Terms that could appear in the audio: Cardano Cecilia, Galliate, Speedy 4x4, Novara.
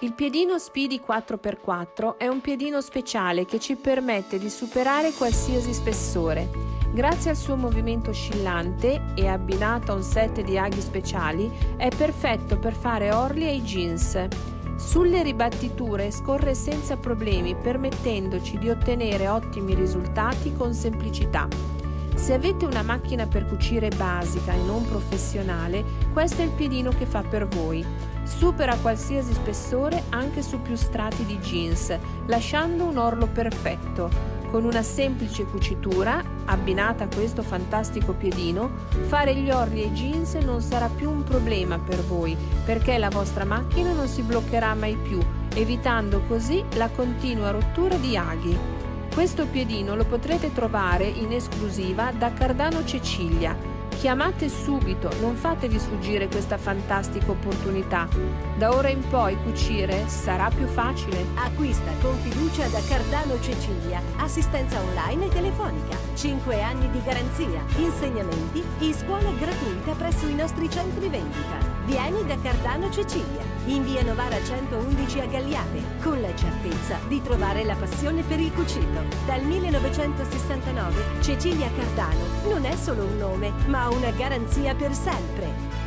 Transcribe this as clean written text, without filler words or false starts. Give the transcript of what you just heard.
Il piedino Speedy 4x4 è un piedino speciale che ci permette di superare qualsiasi spessore. Grazie al suo movimento oscillante e abbinato a un set di aghi speciali, è perfetto per fare orli e jeans. Sulle ribattiture scorre senza problemi, permettendoci di ottenere ottimi risultati con semplicità. Se avete una macchina per cucire basica e non professionale, questo è il piedino che fa per voi. Supera qualsiasi spessore anche su più strati di jeans, lasciando un orlo perfetto. Con una semplice cucitura, abbinata a questo fantastico piedino, fare gli orli e i jeans non sarà più un problema per voi, perché la vostra macchina non si bloccherà mai più, evitando così la continua rottura di aghi. Questo piedino lo potrete trovare in esclusiva da Cardano Cecilia. Chiamate subito, non fatevi sfuggire questa fantastica opportunità. Da ora in poi cucire sarà più facile. Acquista con fiducia da Cardano Cecilia. Assistenza online e telefonica. 5 anni di garanzia. Insegnamenti in scuola gratuita presso i nostri centri vendita. Vieni da Cardano Cecilia, in via Novara 111 a Galliate, con la certezza di trovare la passione per il cucito. Dal 1969, Cecilia Cardano non è solo un nome, ma una garanzia per sempre.